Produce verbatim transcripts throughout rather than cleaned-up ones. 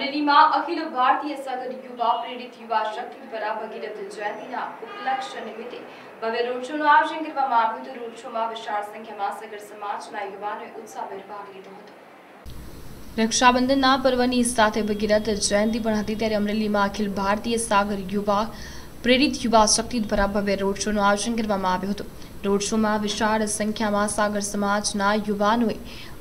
अमरेली में अखिल भारतीय संघ युवा प्रेरित युवा शक्ति द्वारा भगीरथ जयंती उपलक्ष्य निमित्ते भव्य रोड शो नुं आयोजन करवामां आव्युं हतुं। रोड शो में विशाल संख्या में सगर समाजना युवाओए उत्साहभेर भाग लीधो हतो। रक्षाबंधन पर्वनी साथे भगीरथ जयंती पण हती, त्यारे अमरेली में अखिल भारतीय सागर युवा प्रेरित युवा शक्ति द्वारा भव्य रोड शो नुं आयोजन करवामां आव्युं हतुं। रोड शो में विशाल संख्या में सागर समाजना युवाओए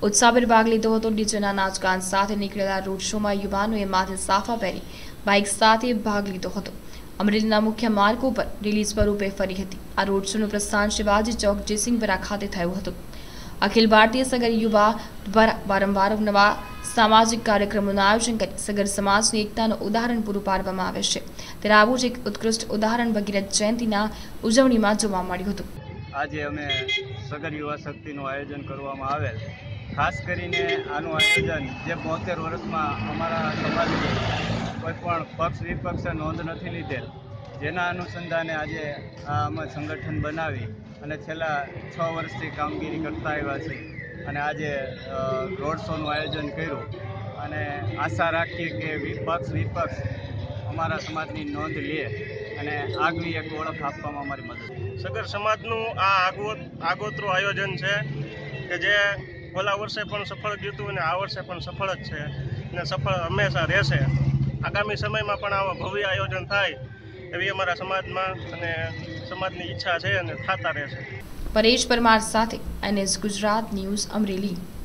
उत्साहभेर भाग लीधो हतो। डीजेना नाचगान साथे निकळेला रोड शो में युवाओए माथे साफा पहेरी बाइक साथे भाग लीधो हतो। अमरेलीना मुख्य मार्गों पर रेली स्वरूपे फरी हती। आ रोड शो नुं प्रस्थान शिवाजी चौक जेसिंगपरा खाते थयुं हतुं। अखिल भारतीय सगर युवा द्वारा वारंवार नवा सामाजिक कार्यक्रमों आयोजन कर सगर समाज की एकता उदाहरण पूरु पाडवामां आवे छे, त्यारे आवुं ज एक उत्कृष्ट उदाहरण भगीरथ जयंतीना उजवणीमां जोवा मळ्युं हतुं। आजे अमे सगर युवा शक्तिनुं आयोजन करवामां आवेल, खास करीने आनुं आयोजन जे बोतेर वर्षमां अमारा समाजनी कोईपण पक्ष विपक्षे नोंध नथी लीधेल, जेना अनुसंधाने आजे आम संगठन बनावी अने छेल्ला छ वर्षथी कामगीरी करता आव्या छे अने आजे रोड शोनुं आयोजन कर्युं अने आशा राखीए के विपक्ष विपक्ष अमारा समाजनी नोंध ले अने आगवी एक ओळख आपवामां अमारी मदद। सगर समाजनुं आ आगोतरुं आयोजन छे के जे ओला वर्षे पण सफळ गयुं हतुं अने आ वर्षे पण सफळ ज छे अने सफळ हमेशा रहेशे। आगामी समयमां पण आवा भव्य आयोजन थाय एवी अमारा समाजमां अने समाजनी ઈચ્છा छे अने थाता रहेशे। परेश परमार साथे N S Gujarat news Amreli.